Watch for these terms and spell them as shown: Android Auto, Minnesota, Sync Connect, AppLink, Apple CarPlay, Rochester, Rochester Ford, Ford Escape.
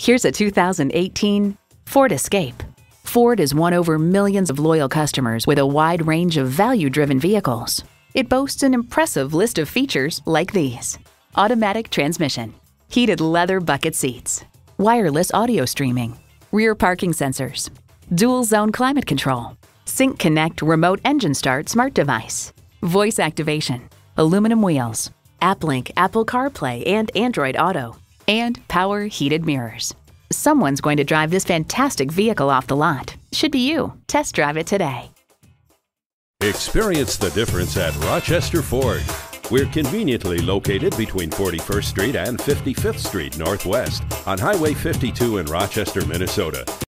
Here's a 2018 Ford Escape. Ford has won over millions of loyal customers with a wide range of value-driven vehicles. It boasts an impressive list of features like these: automatic transmission, heated leather bucket seats, wireless audio streaming, rear parking sensors, dual zone climate control, Sync Connect remote engine start smart device, voice activation, aluminum wheels, AppLink, Apple CarPlay, and Android Auto, and power heated mirrors. Someone's going to drive this fantastic vehicle off the lot. Should be you. Test drive it today. Experience the difference at Rochester Ford. We're conveniently located between 41st Street and 55th Street Northwest on Highway 52 in Rochester, Minnesota.